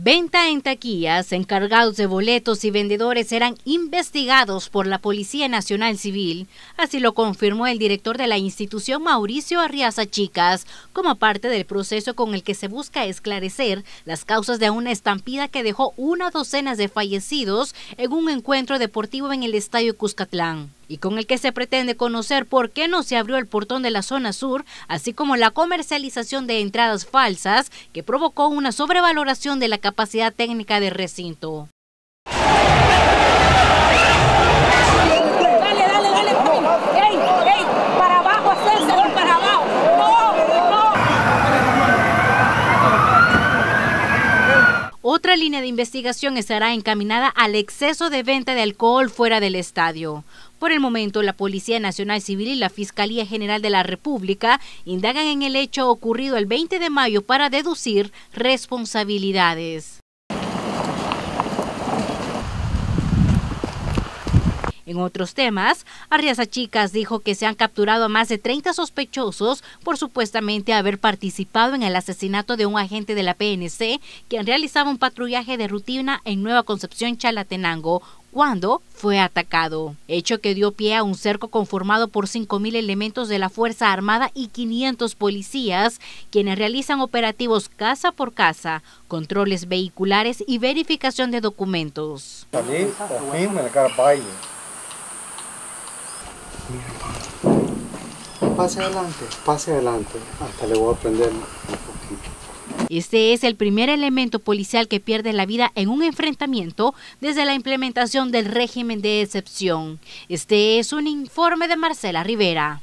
Venta en taquillas, encargados de boletos y vendedores serán investigados por la Policía Nacional Civil, así lo confirmó el director de la institución Mauricio Arriaza Chicas, como parte del proceso con el que se busca esclarecer las causas de una estampida que dejó una docena de fallecidos en un encuentro deportivo en el Estadio Cuscatlán, y con el que se pretende conocer por qué no se abrió el portón de la zona sur, así como la comercialización de entradas falsas que provocó una sobrevaloración de la capacidad técnica del recinto. Otra línea de investigación estará encaminada al exceso de venta de alcohol fuera del estadio. Por el momento, la Policía Nacional Civil y la Fiscalía General de la República indagan en el hecho ocurrido el 20 de mayo para deducir responsabilidades. En otros temas, Arriaza Chicas dijo que se han capturado a más de 30 sospechosos por supuestamente haber participado en el asesinato de un agente de la PNC quien realizaba un patrullaje de rutina en Nueva Concepción, Chalatenango, cuando fue atacado. Hecho que dio pie a un cerco conformado por 5.000 elementos de la Fuerza Armada y 500 policías, quienes realizan operativos casa por casa, controles vehiculares y verificación de documentos. Pase adelante, hasta le voy a prender un poquito. Este es el primer elemento policial que pierde la vida en un enfrentamiento desde la implementación del régimen de excepción. Este es un informe de Marcela Rivera.